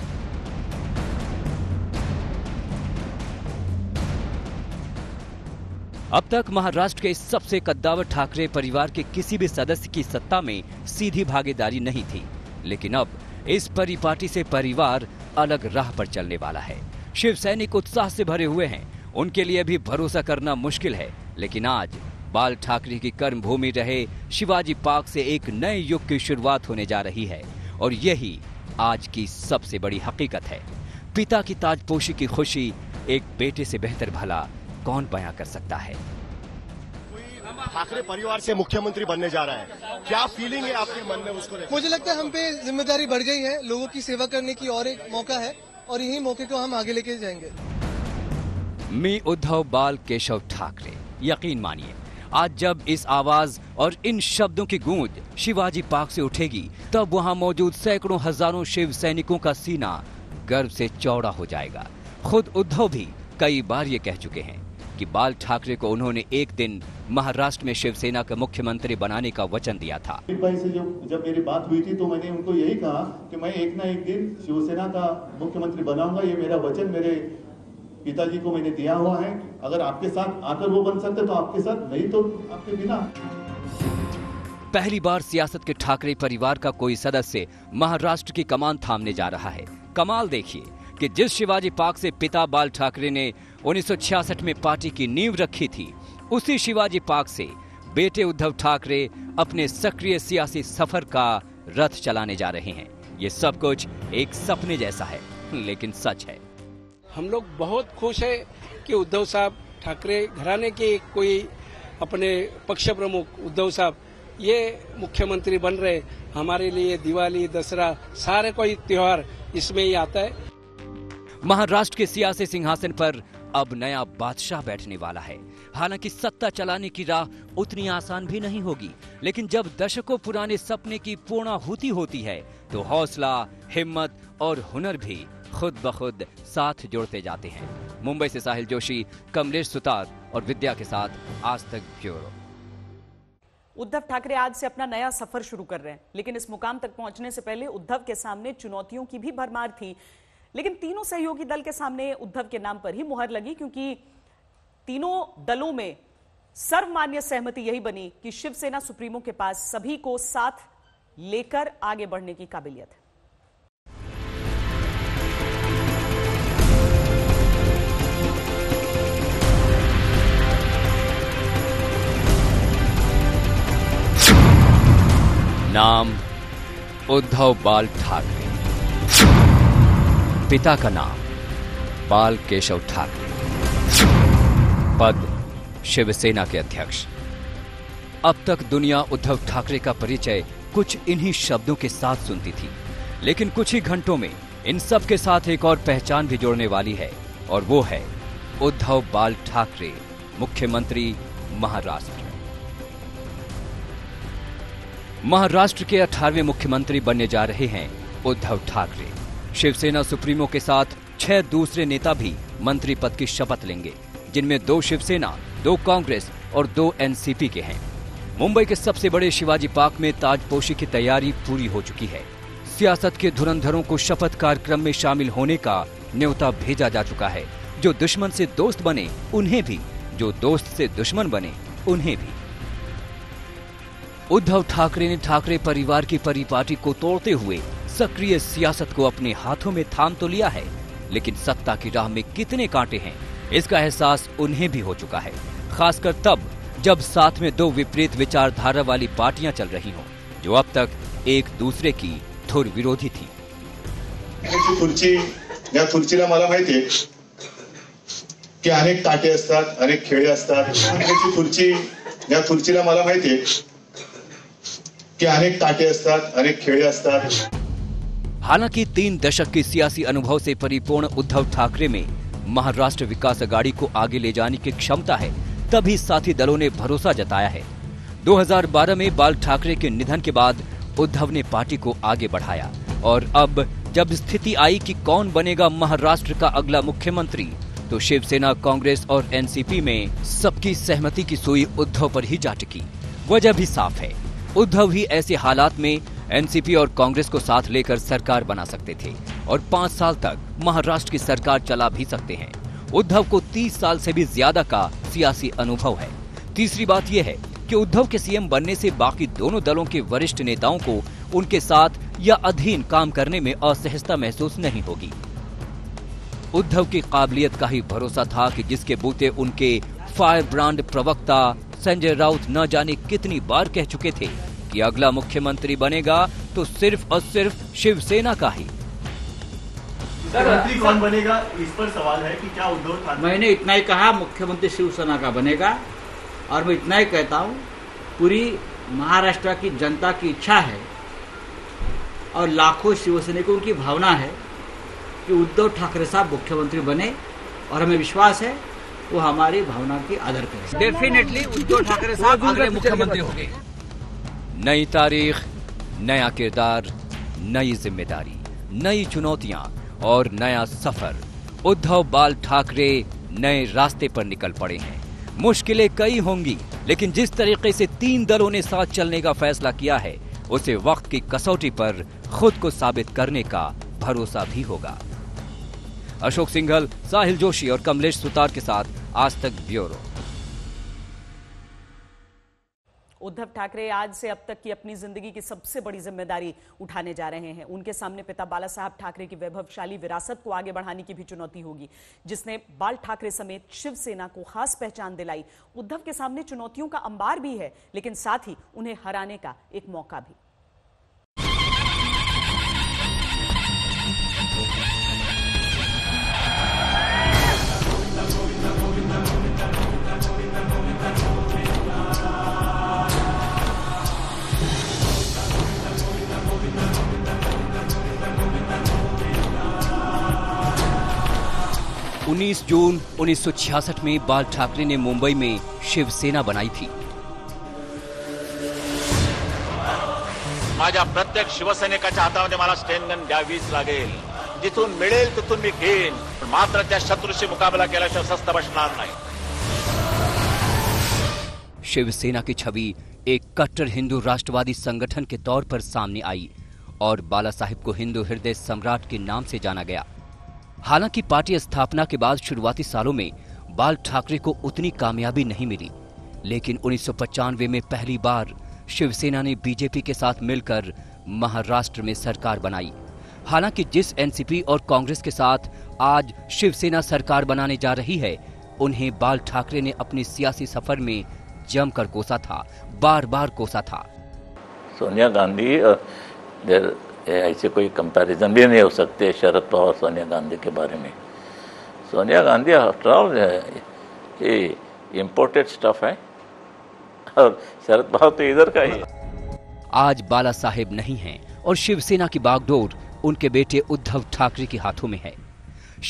अब तक महाराष्ट्र के सबसे कद्दावर ठाकरे परिवार के किसी भी सदस्य की सत्ता में सीधी भागीदारी नहीं थी, लेकिन अब इस परिपाटी से परिवार अलग राह पर चलने वाला है। शिव सैनिक उत्साह से भरे हुए हैं, उनके लिए भी भरोसा करना मुश्किल है। लेकिन आज बाल ठाकरे की कर्मभूमि रहे शिवाजी पार्क से एक नए युग की शुरुआत होने जा रही है और यही आज की सबसे बड़ी हकीकत है। पिता की ताजपोशी की खुशी एक बेटे से बेहतर भला कौन बयां कर सकता है। ठाकरे परिवार से मुख्यमंत्री बनने जा रहा है, क्या फीलिंग है आपके मन में? उसको मुझे लगता है हम पे जिम्मेदारी बढ़ गई है, लोगों की सेवा करने की और एक मौका है और यही मौके को हम आगे लेके जाएंगे। मैं उद्धव बाल केशव ठाकरे। यकीन मानिए, आज जब इस आवाज और इन शब्दों की गूंज शिवाजी पार्क से उठेगी तब वहाँ मौजूद सैकड़ों हजारों शिव सैनिकों का सीना गर्व से चौड़ा हो जाएगा। खुद उद्धव भी कई बार ये कह चुके हैं कि बाल ठाकरे को उन्होंने एक दिन महाराष्ट्र में शिवसेना का मुख्यमंत्री बनाने का वचन दिया था। भाई से जब जब मेरी बात हुई थी तो मैंने उनको यही कहा कि मैं एक ना एक दिन शिवसेना का मुख्यमंत्री बनाऊंगा, ये मेरा वचन मेरे पिताजी को मैंने दिया हुआ है। अगर आपके साथ आकर वो बन सकते तो आपके साथ, नहीं तो आपके बिना। पहली बार सियासत के ठाकरे परिवार का कोई सदस्य महाराष्ट्र की कमान थामने जा रहा है। कमाल देखिए कि जिस शिवाजी पार्क से पिता बाल ठाकरे ने उन्नीस सौ छियासठ में पार्टी की नींव रखी थी, उसी शिवाजी पार्क से बेटे उद्धव ठाकरे अपने सक्रिय सियासी सफर का रथ चलाने जा रहे हैं। ये सब कुछ एक सपने जैसा है लेकिन सच है। हम लोग बहुत खुश है कि उद्धव साहब ठाकरे घराने के कोई अपने पक्ष प्रमुख उद्धव साहब ये मुख्यमंत्री बन रहे। हमारे लिए दिवाली, दशहरा, सारे कोई त्योहार इसमें ही आता है। महाराष्ट्र के सियासी सिंहासन पर अब नया बादशाह बैठने वाला है। हालांकि सत्ता चलाने की राह उतनी आसान भी नहीं होगी, लेकिन जब दशकों पुराने सपने की पूर्णाहुति होती है तो हौसला, हिम्मत और हुनर भी खुद ब खुद साथ जोड़ते जाते हैं। मुंबई से साहिल जोशी, कमलेश सुतार और विद्या के साथ आज तक ब्यूरो। उद्धव ठाकरे आज से अपना नया सफर शुरू कर रहे हैं, लेकिन इस मुकाम तक पहुंचने से पहले उद्धव के सामने चुनौतियों की भी भरमार थी। लेकिन तीनों सहयोगी दल के सामने उद्धव के नाम पर ही मुहर लगी, क्योंकि तीनों दलों में सर्वमान्य सहमति यही बनी कि शिवसेना सुप्रीमो के पास सभी को साथ लेकर आगे बढ़ने की काबिलियत है। नाम उद्धव बाल ठाकरे, पिता का नाम बाल केशव ठाकरे, पद शिवसेना के अध्यक्ष। अब तक दुनिया उद्धव ठाकरे का परिचय कुछ इन्हीं शब्दों के साथ सुनती थी, लेकिन कुछ ही घंटों में इन सब के साथ एक और पहचान भी जोड़ने वाली है और वो है उद्धव बाल ठाकरे, मुख्यमंत्री महाराष्ट्र। महाराष्ट्र के अठारहवें मुख्यमंत्री बनने जा रहे हैं उद्धव ठाकरे। शिवसेना सुप्रीमो के साथ छह दूसरे नेता भी मंत्री पद की शपथ लेंगे, जिनमें दो शिवसेना, दो कांग्रेस और दो एनसीपी के हैं। मुंबई के सबसे बड़े शिवाजी पार्क में ताजपोशी की तैयारी पूरी हो चुकी है। सियासत के धुरंधरों को शपथ कार्यक्रम में शामिल होने का न्योता भेजा जा चुका है। जो दुश्मन से दोस्त बने उन्हें भी, जो दोस्त से दुश्मन बने उन्हें भी। उद्धव ठाकरे ने ठाकरे परिवार की परिपाटी को तोड़ते हुए सक्रिय सियासत को अपने हाथों में थाम तो लिया है, लेकिन सत्ता की राह में कितने कांटे हैं इसका एहसास उन्हें भी हो चुका है। खासकर तब जब साथ में दो विपरीत विचारधारा वाली पार्टियां चल रही हों, जो अब तक एक दूसरे की धुर विरोधी थी। खुर्ची या खुर्चीला मला माहिती आहे की अनेक काटे असतात, अनेक खेळे असतात। खुर्ची या खुर्चीला मला माहिती आहे की अनेक काटे असतात, अनेक खेळे असतात। हालांकि तीन दशक के सियासी अनुभव से परिपूर्ण उद्धव ठाकरे में महाराष्ट्र विकास अघाड़ी को आगे ले जाने की क्षमता है, तभी साथी दलों ने भरोसा जताया है। दो हज़ार बारह में बाल ठाकरे के निधन के बाद उद्धव ने पार्टी को आगे बढ़ाया और अब जब स्थिति आई कि कौन बनेगा महाराष्ट्र का अगला मुख्यमंत्री, तो शिवसेना, कांग्रेस और एनसीपी में सबकी सहमति की सुई उद्धव पर ही जा टिकी। वजह भी साफ है, उद्धव ही ऐसे हालात में एनसीपी और कांग्रेस को साथ लेकर सरकार बना सकते थे और पाँच साल तक महाराष्ट्र की सरकार चला भी सकते हैं। उद्धव को तीस साल से भी ज्यादा का सियासी अनुभव है। तीसरी बात यह है कि उद्धव के सीएम बनने से बाकी दोनों दलों के वरिष्ठ नेताओं को उनके साथ या अधीन काम करने में असहजता महसूस नहीं होगी। उद्धव की काबिलियत का ही भरोसा था कि जिसके बूते उनके फायर ब्रांड प्रवक्ता संजय राउत न जाने कितनी बार कह चुके थे कि अगला मुख्यमंत्री बनेगा तो सिर्फ और सिर्फ शिवसेना का ही। मुख्यमंत्री कौन बनेगा इस पर सवाल है कि क्या उद्धव ठाकरे, मैंने इतना ही कहा मुख्यमंत्री शिवसेना का बनेगा और मैं इतना ही कहता हूँ, पूरी महाराष्ट्र की जनता की इच्छा है और लाखों शिवसैनिकों की भावना है कि उद्धव ठाकरे साहब मुख्यमंत्री बने और हमें विश्वास है वो हमारी भावना की आदर करें। डेफिनेटली उद्धव ठाकरे साहब अगले मुख्यमंत्री होंगे। नई तारीख, नया किरदार, नई जिम्मेदारी, नई चुनौतियाँ और नया सफर। उद्धव बाल ठाकरे नए रास्ते पर निकल पड़े हैं। मुश्किलें कई होंगी, लेकिन जिस तरीके से तीन दलों ने साथ चलने का फैसला किया है, उसे वक्त की कसौटी पर खुद को साबित करने का भरोसा भी होगा। अशोक सिंघल, साहिल जोशी और कमलेश सुतार के साथ आज तक ब्यूरो। उद्धव ठाकरे आज से अब तक की अपनी जिंदगी की सबसे बड़ी जिम्मेदारी उठाने जा रहे हैं। उनके सामने पिता बालासाहेब ठाकरे की वैभवशाली विरासत को आगे बढ़ाने की भी चुनौती होगी, जिसने बाल ठाकरे समेत शिवसेना को खास पहचान दिलाई। उद्धव के सामने चुनौतियों का अंबार भी है, लेकिन साथ ही उन्हें हराने का एक मौका भी। उन्नीस जून उन्नीस सौ छियासठ में बाल ठाकरे ने मुंबई में शिवसेना बनाई थी। माझ्या प्रत्येक शिवसैनिकाच्या हातामध्ये मला स्टेनगन द्यावीच लागेल। जिथून मिळेल तिथून मी घेईन, पण मात्र त्या शत्रूशी मुकाबला केल्याशिवाय शस्त्र बसणार नाही। शिवसेना की छवि एक कट्टर हिंदू राष्ट्रवादी संगठन के तौर पर सामने आई और बाला साहिब को हिंदू हृदय सम्राट के नाम से जाना गया। हालांकि पार्टी स्थापना के बाद शुरुआती सालों में बाल ठाकरे को उतनी कामयाबी नहीं मिली, लेकिन उन्नीस सौ पचानवे में पहली बार शिवसेना ने बीजेपी के साथ मिलकर महाराष्ट्र में सरकार बनाई। हालांकि जिस एनसीपी और कांग्रेस के साथ आज शिवसेना सरकार बनाने जा रही है, उन्हें बाल ठाकरे ने अपने सियासी सफर में जमकर कोसा था, बार बार कोसा था। सोनिया गांधी ऐसे कोई कंपैरिजन भी नहीं हो सकते शरद पवार और सोनिया गांधी के बारे में। सोनिया गांधी आफ्टरऑल ये इम्पोर्टेड स्टफ है और शरद पवार तो इधर का ही है। आज बाला साहेब नहीं हैं और शिवसेना की बागडोर उनके बेटे उद्धव ठाकरे के हाथों में है।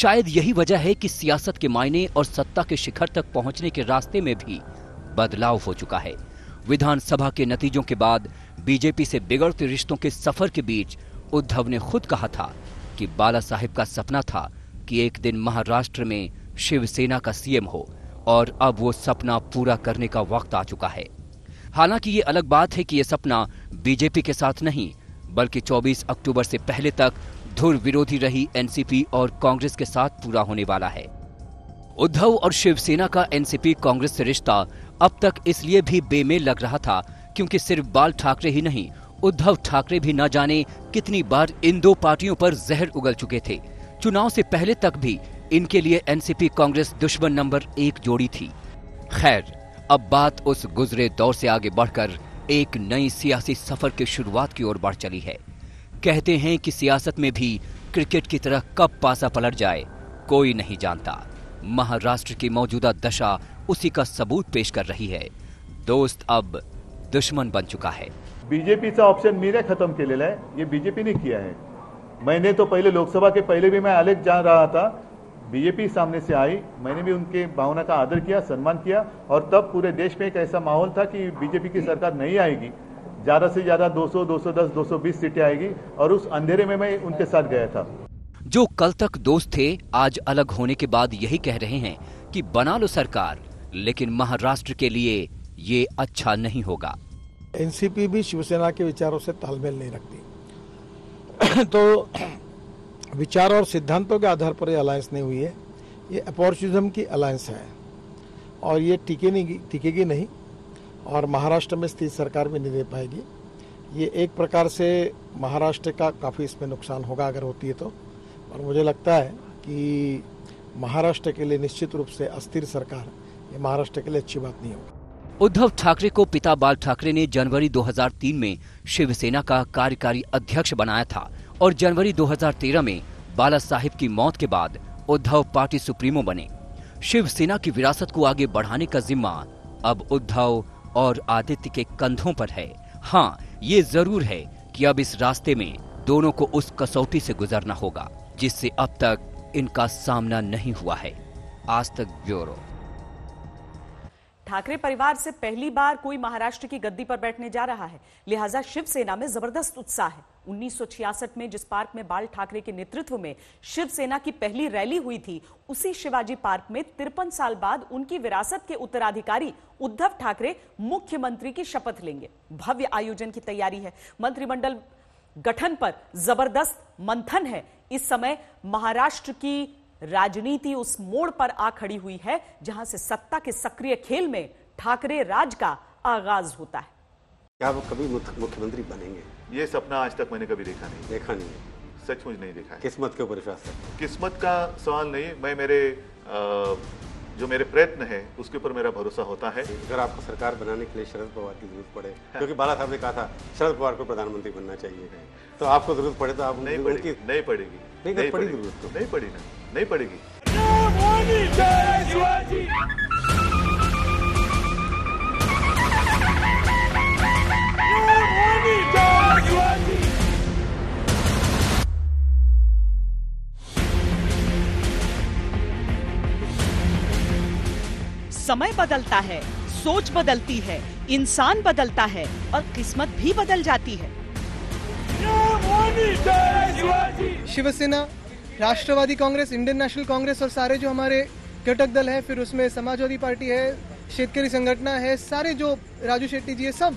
शायद यही वजह है कि सियासत के मायने और सत्ता के शिखर तक पहुंचने के रास्ते में भी बदलाव हो चुका है। विधानसभा के नतीजों के बाद बीजेपी से बिगड़ते रिश्तों के सफर के बीच उद्धव ने खुद कहा था कि बाला साहिब का सपना था कि एक दिन महाराष्ट्र में शिवसेना का सीएम हो और अब वो सपना पूरा करने का वक्त आ चुका है। हालांकि ये अलग बात है कि ये सपना बीजेपी के साथ नहीं बल्कि चौबीस अक्टूबर से पहले तक धुर विरोधी रही एनसीपी और कांग्रेस के साथ पूरा होने वाला है। उद्धव और शिवसेना का एनसीपी कांग्रेस से रिश्ता अब तक इसलिए भी बेमेल लग रहा था क्योंकि सिर्फ बाल ठाकरे ही नहीं, उद्धव ठाकरे भी न जाने कितनी बार इन दो पार्टियों पर जहर उगल चुके थे। चुनाव से पहले तक भी इनके लिए एनसीपी कांग्रेस दुश्मन नंबर एक जोड़ी थी। खैर, अब बात उस गुजरे दौर से आगे बढ़कर एक नई सियासी सफर की शुरुआत की ओर बढ़ चली है। कहते हैं कि सियासत में भी क्रिकेट की तरह कब पासा पलट जाए कोई नहीं जानता। महाराष्ट्र की मौजूदा दशा उसी का सबूत पेश कर रही है। दोस्त अब दुश्मन बन चुका है। बीजेपीचा ऑप्शन मी ने खत्म केलेला आहे, ये बीजेपी ने किया है। मैंने तो पहले लोकसभा के पहले भी मैं अलग जा रहा था, बीजेपी सामने से आई, मैंने भी उनके भावना का आदर किया, सम्मान किया और तब पूरे देश में एक ऐसा माहौल था कि बीजेपी की सरकार नहीं आएगी, ज्यादा से ज्यादा दो सौ, दो सौ दस, दो सौ बीस सीटें आएगी और उस अंधेरे में मैं उनके साथ गया था। जो कल तक दोस्त थे आज अलग होने के बाद यही कह रहे हैं कि बना लो सरकार, लेकिन महाराष्ट्र के लिए ये अच्छा नहीं होगा। एनसीपी भी शिवसेना के विचारों से तालमेल नहीं रखती, तो विचार और सिद्धांतों के आधार पर ये अलायंस नहीं हुई है। ये अपॉर्चुनिज्म की अलायंस है और ये टिके नहीं टिकेगी नहीं और महाराष्ट्र में स्थिर सरकार भी नहीं दे पाएगी। ये एक प्रकार से महाराष्ट्र का काफ़ी इसमें नुकसान होगा अगर होती है तो, और मुझे लगता है कि महाराष्ट्र के लिए निश्चित रूप से अस्थिर सरकार ये महाराष्ट्र के लिए अच्छी बात नहीं होगी। उद्धव ठाकरे को पिता बाल ठाकरे ने जनवरी दो हज़ार तीन में शिवसेना का कार्यकारी अध्यक्ष बनाया था और जनवरी दो हज़ार तेरह में बालासाहेब की मौत के बाद उद्धव पार्टी सुप्रीमो बने। शिवसेना की विरासत को आगे बढ़ाने का जिम्मा अब उद्धव और आदित्य के कंधों पर है। हाँ, ये जरूर है कि अब इस रास्ते में दोनों को उस कसौटी से गुजरना होगा जिससे अब तक इनका सामना नहीं हुआ है। आज तक ब्यूरो। ठाकरे परिवार से पहली बार कोई महाराष्ट्र की गद्दी पर बैठने जा रहा है, लिहाजा शिवसेना में जबरदस्त उत्साह है। उन्नीस सौ छियासठ में जिस पार्क में बाल ठाकरे के नेतृत्व में शिवसेना की पहली रैली हुई थी, उसी शिवाजी पार्क में तिरपन साल बाद उनकी विरासत के उत्तराधिकारी उद्धव ठाकरे मुख्यमंत्री की शपथ लेंगे। भव्य आयोजन की तैयारी है। मंत्रिमंडल गठन पर जबरदस्त मंथन है। इस समय महाराष्ट्र की राजनीति उस मोड़ पर आ खड़ी हुई है जहां से सत्ता के सक्रिय खेल में ठाकरे राज का आगाज होता है। क्या वो कभी मुख्यमंत्री बनेंगे? ये सपना आज तक मैंने कभी देखा नहीं देखा नहीं सचमुच नहीं देखा है। किस्मत के ऊपर फैसला, किस्मत का सवाल नहीं, मैं मेरे आ, जो मेरे प्रयत्न है उसके ऊपर मेरा भरोसा होता है। अगर आपको सरकार बनाने के लिए शरद पवार की जरूरत पड़े, क्योंकि बाला साहब ने कहा था शरद पवार को प्रधानमंत्री बनना चाहिए, तो आपको जरूरत पड़े तो आप नहीं पड़ेगी नहीं पड़ेगी नहीं पड़ेगी जरूरत नहीं पड़ी ना नहीं पड़ेगी। समय बदलता है, सोच बदलती है, इंसान बदलता है और किस्मत भी बदल जाती है। शिवसेना, राष्ट्रवादी कांग्रेस, इंडियन नेशनल कांग्रेस और सारे जो हमारे घटक दल है, फिर उसमें समाजवादी पार्टी है, शेतकरी संगठना है, सारे जो राजू शेट्टी जी है, सब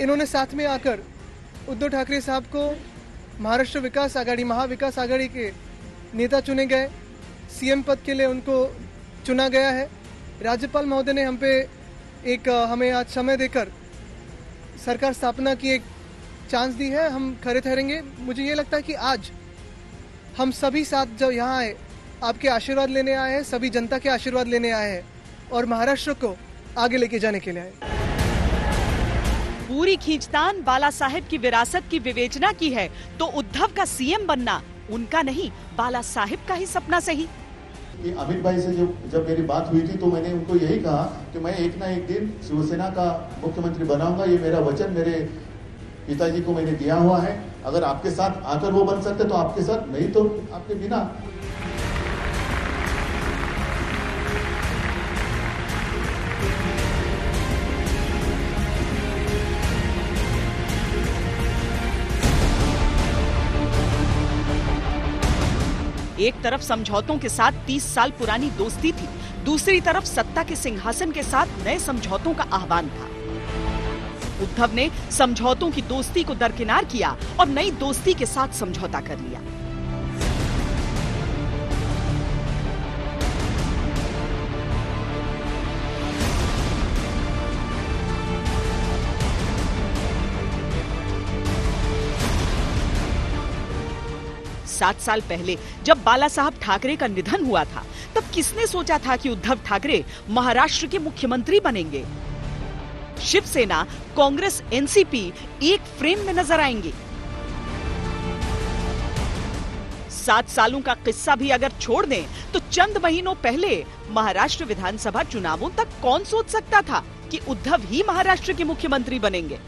इन्होंने साथ में आकर उद्धव ठाकरे साहब को महाराष्ट्र विकास आघाड़ी, महाविकास आघाड़ी के नेता चुने गए। सीएम पद के लिए उनको चुना गया है। राज्यपाल महोदय ने हम पे एक हमें आज समय देकर सरकार स्थापना की एक चांस दी है। हम खरे ठहरेंगे। मुझे ये लगता है कि आज हम सभी साथ जो यहाँ आए, आपके आशीर्वाद लेने आए हैं, सभी जनता के आशीर्वाद लेने आए हैं और महाराष्ट्र को आगे लेके जाने के लिए आए। पूरी खींचतान बाला साहेब की विरासत की विवेचना की है तो उद्धव का सीएम बनना उनका नहीं, बाला साहेब का ही सपना सही। अमित भाई से जो जब मेरी बात हुई थी तो मैंने उनको यही कहा कि मैं एक ना एक दिन शिवसेना का मुख्यमंत्री बनाऊंगा, ये मेरा वचन मेरे पिताजी को मैंने दिया हुआ है। अगर आपके साथ आकर वो बन सकते तो आपके साथ, नहीं तो आपके बिना। एक तरफ समझौतों के साथ तीस साल पुरानी दोस्ती थी, दूसरी तरफ सत्ता के सिंहासन के साथ नए समझौतों का आह्वान था। उद्धव ने समझौतों की दोस्ती को दरकिनार किया और नई दोस्ती के साथ समझौता कर लिया। सात साल पहले जब बालासाहेब ठाकरे का निधन हुआ था, तब किसने सोचा था कि उद्धव ठाकरे महाराष्ट्र के मुख्यमंत्री बनेंगे। शिवसेना, कांग्रेस, एनसीपी एक फ्रेम में नजर आएंगे। सात सालों का किस्सा भी अगर छोड़ दें, तो चंद महीनों पहले महाराष्ट्र विधानसभा चुनावों तक कौन सोच सकता था कि उद्धव ही महाराष्ट्र के मुख्यमंत्री बनेंगे।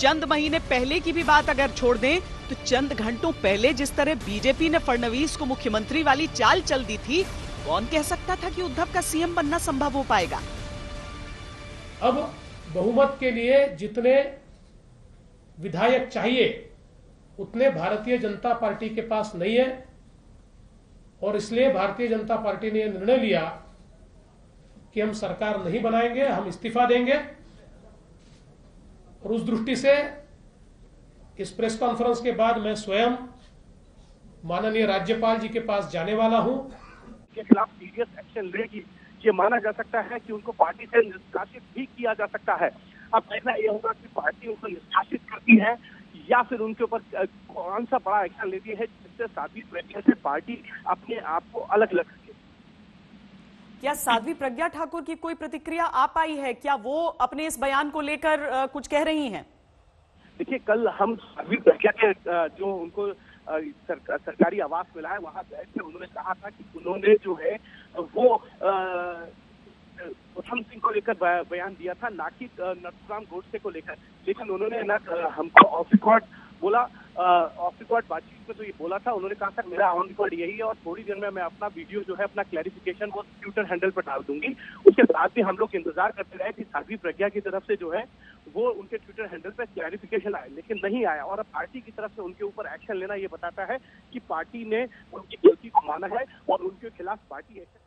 चंद महीने पहले की भी बात अगर छोड़ दें, तो चंद घंटों पहले जिस तरह बीजेपी ने फडणवीस को मुख्यमंत्री वाली चाल चल दी थी, कौन कह सकता था कि उद्धव का सीएम बनना संभव हो पाएगा। अब बहुमत के लिए जितने विधायक चाहिए उतने भारतीय जनता पार्टी के पास नहीं है, और इसलिए भारतीय जनता पार्टी ने निर्णय लिया कि हम सरकार नहीं बनाएंगे, हम इस्तीफा देंगे। और उस दृष्टि से इस प्रेस कॉन्फ्रेंस के बाद मैं स्वयं माननीय राज्यपाल जी के पास जाने वाला हूं। के खिलाफ सीरियस एक्शन लेगी, ये माना जा सकता है कि उनको पार्टी से निष्कासित भी किया जा सकता है। अब देखना यह होगा कि पार्टी उनको निष्कासित करती है या फिर उनके ऊपर कौन सा बड़ा एक्शन लेती है जिससे साध्वी प्रज्ञा से पार्टी अपने आप को अलग लग सके। क्या साध्वी प्रज्ञा ठाकुर की कोई प्रतिक्रिया आ पाई है? क्या वो अपने इस बयान को लेकर कुछ कह रही हैं? देखिए, कल हम साध्वी प्रज्ञा के जो उनको सरकार, सरकारी आवास मिला है वहां बैठ के उन्होंने कहा था कि उन्होंने जो है वो उधम सिंह को लेकर बयान दिया था, ना कि नरसराम गोडसे को लेकर। लेकिन उन्होंने ना हमको ऑफ रिकॉर्ड बोला, ऑफ रिकॉर्ड बातचीत में जो ये बोला था, उन्होंने कहा था मेरा ऑन रिकॉर्ड यही है और थोड़ी देर में मैं अपना वीडियो जो है, अपना क्लैरिफिकेशन वो ट्विटर हैंडल पर डाल दूंगी। उसके साथ ही हम लोग इंतजार करते रहे कि साध्वी प्रज्ञा की तरफ से जो है वो उनके ट्विटर हैंडल पर क्लैरिफिकेशन आए, लेकिन नहीं आया। और अब पार्टी की तरफ से उनके ऊपर एक्शन लेना ये बताता है कि पार्टी ने उनकी गलती को माना है और उनके खिलाफ पार्टी एक्शन।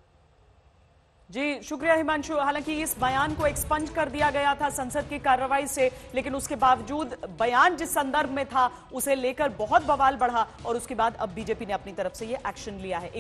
जी शुक्रिया हिमांशु। हालांकि इस बयान को एक्सपंज कर दिया गया था संसद की कार्रवाई से, लेकिन उसके बावजूद बयान जिस संदर्भ में था उसे लेकर बहुत बवाल बढ़ा और उसके बाद अब बीजेपी ने अपनी तरफ से ये एक्शन लिया है।